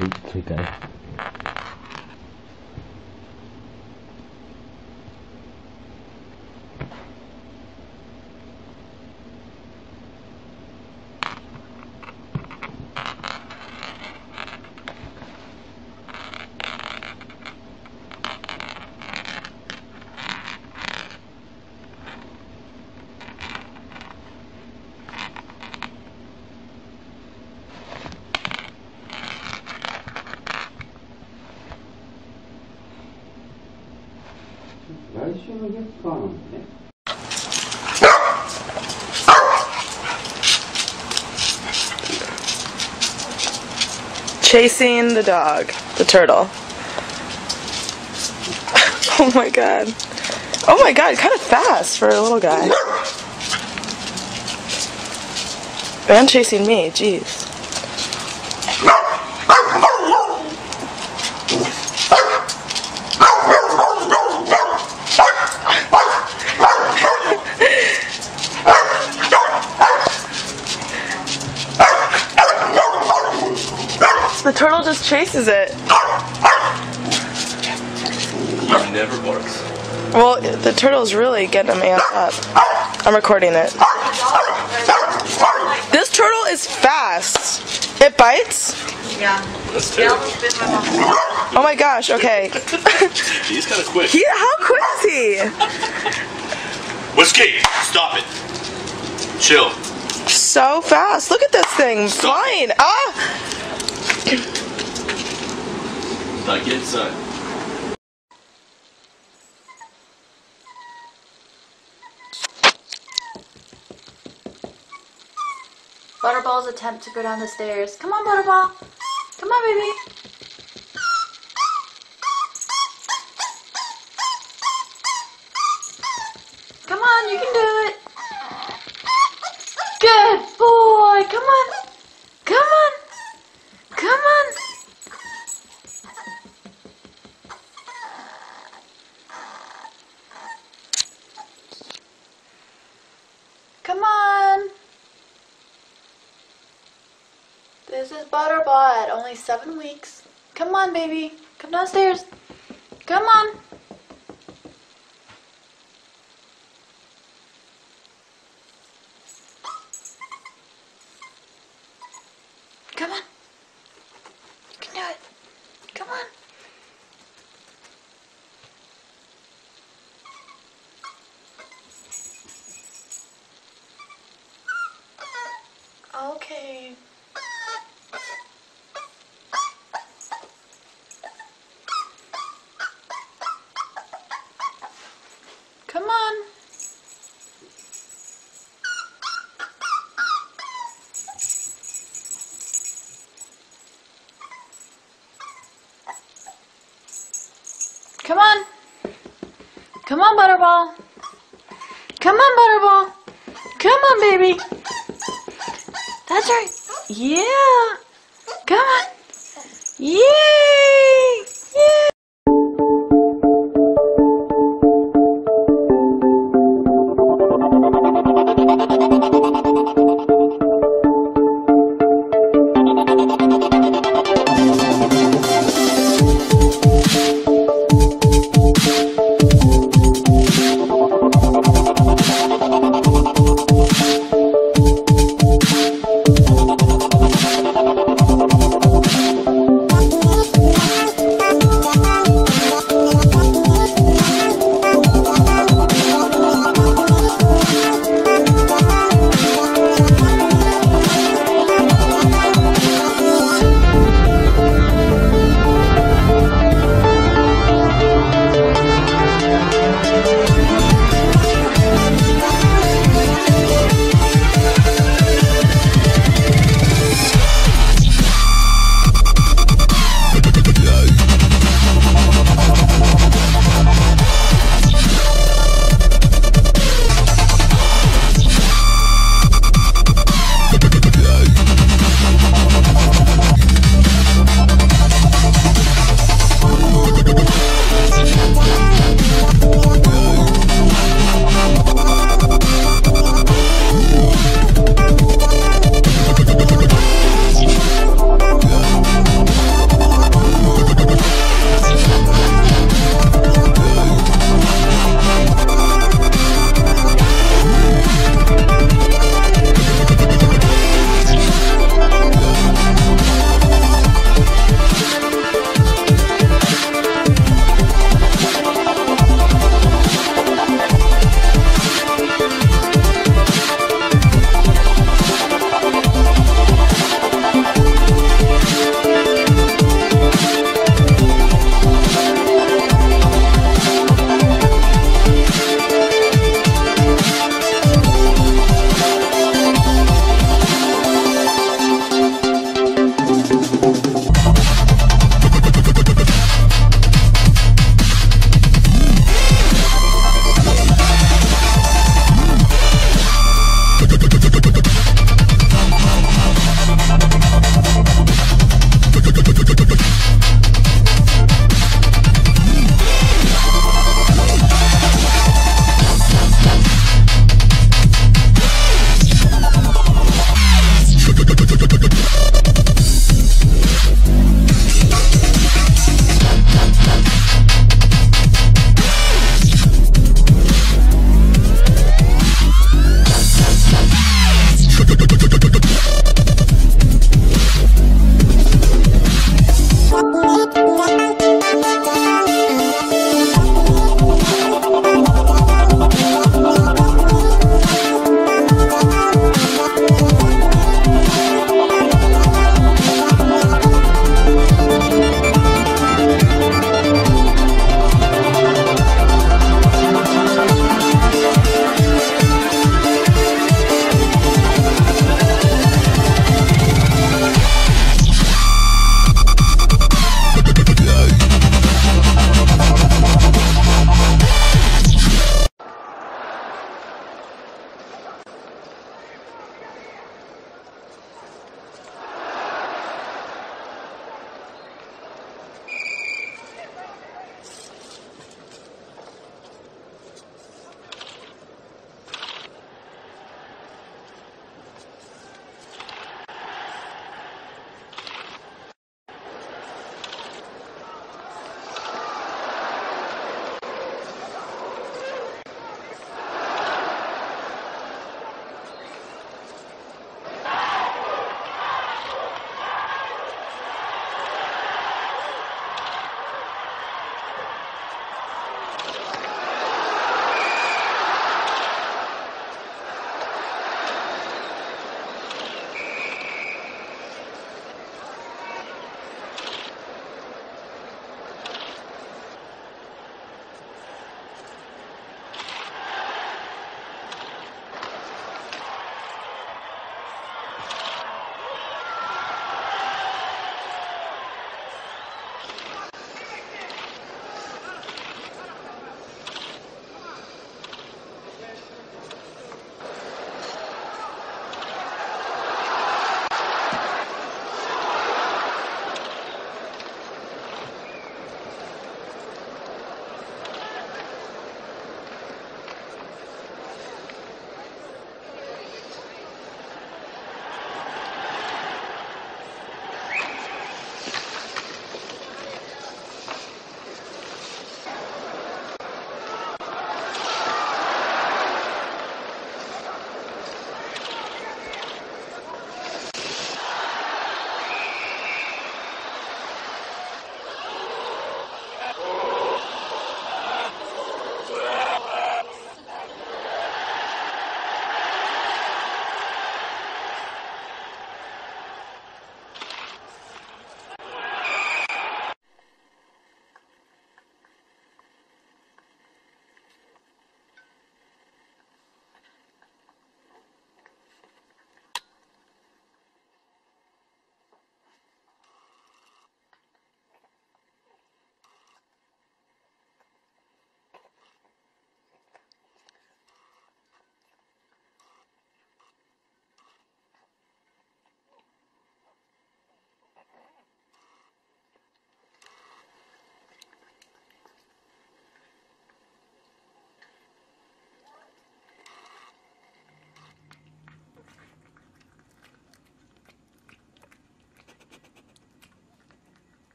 weekly day. Chasing the dog, the turtle. Oh my god. Oh my god, kind of fast for a little guy. And chasing me, jeez. The turtle just chases it. He never barks. Well, the turtle's really getting him amped up. I'm recording it. This turtle is fast. It bites? Yeah. That's terrible. Oh my gosh, okay. He's kind of quick. How quick is he? Whiskey, stop it. Chill. So fast. Look at this thing flying. Ah! Like inside. Butterball's attempt to go down the stairs. Come on, Butterball. Come on, baby. Come on, you can do it. Good boy. Come on. Come on. Come on. Come on. This is Butterball at only 7 weeks. Come on, baby. Come downstairs. Come on. Come on. Do it. Come on. Okay. Come on. Come on. Come on, Butterball. Come on, Butterball. Come on, baby. That's right. Yeah. Come on. Yeah.